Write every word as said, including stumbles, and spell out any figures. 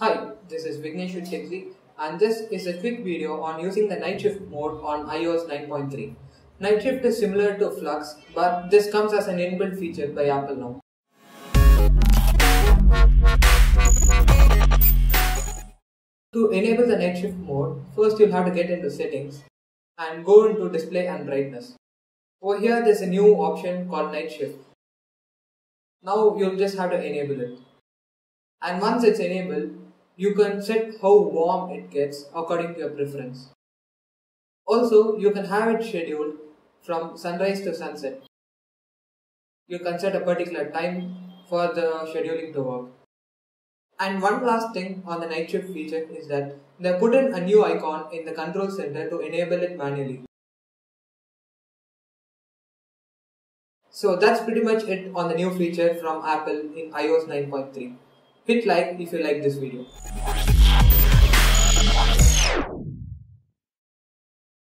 Hi, this is Vignesh with Techzei, and this is a quick video on using the Night Shift mode on i O S nine point three. Night Shift is similar to Flux, but this comes as an inbuilt feature by Apple now. To enable the Night Shift mode, first you'll have to get into settings and go into display and brightness. Over here there's a new option called Night Shift. Now you'll just have to enable it. And once it's enabled, you can set how warm it gets according to your preference. Also, you can have it scheduled from sunrise to sunset. You can set a particular time for the scheduling to work. And one last thing on the Night Shift feature is that they put in a new icon in the control center to enable it manually. So that's pretty much it on the new feature from Apple in i O S nine point three. Hit like if you like this video.